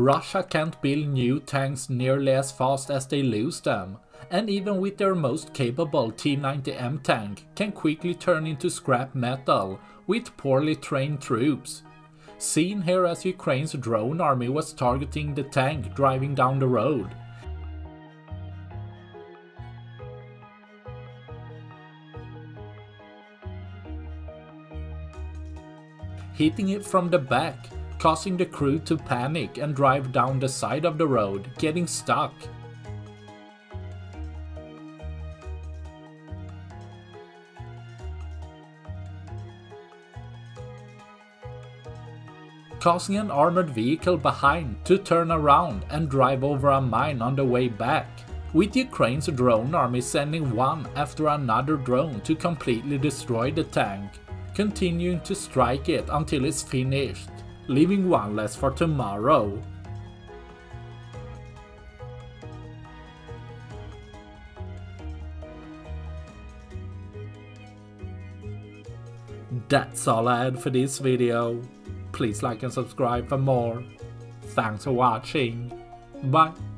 Russia can't build new tanks nearly as fast as they lose them, and even with their most capable T-90M tank can quickly turn into scrap metal with poorly trained troops. Seen here as Ukraine's drone army was targeting the tank driving down the road. Hitting it from the back, causing the crew to panic and drive down the side of the road, getting stuck. Causing an armored vehicle behind to turn around and drive over a mine on the way back, with Ukraine's drone army sending one after another drone to completely destroy the tank, continuing to strike it until it's finished, leaving one less for tomorrow. That's all I had for this video. Please like and subscribe for more. Thanks for watching. Bye.